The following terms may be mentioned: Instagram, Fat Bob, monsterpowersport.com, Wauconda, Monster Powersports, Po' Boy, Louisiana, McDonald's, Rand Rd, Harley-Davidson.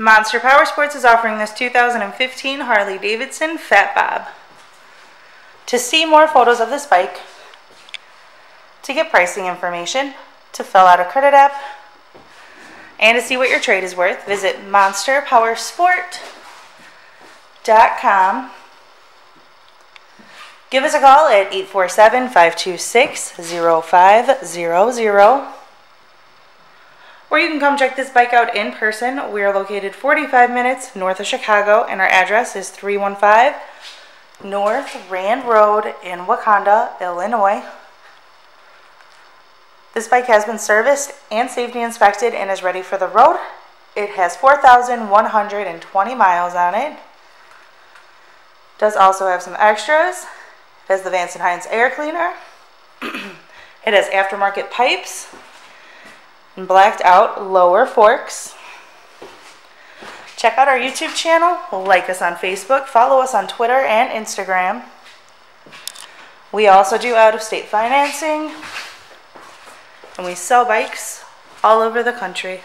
Monster Powersports is offering this 2015 Harley-Davidson Fat Bob. To see more photos of this bike, to get pricing information, to fill out a credit app, and to see what your trade is worth, visit monsterpowersport.com. Give us a call at 847-526-0500. Or you can come check this bike out in person. We are located 45 minutes north of Chicago, and our address is 315 North Rand Road in Wauconda, Illinois. This bike has been serviced and safety inspected and is ready for the road. It has 4,120 miles on it. It does also have some extras. It has the Vance & Hines air cleaner. It has aftermarket pipes, blacked out lower forks. Check out our YouTube channel, like us on Facebook, follow us on Twitter and Instagram. We also do out-of-state financing, and we sell bikes all over the country.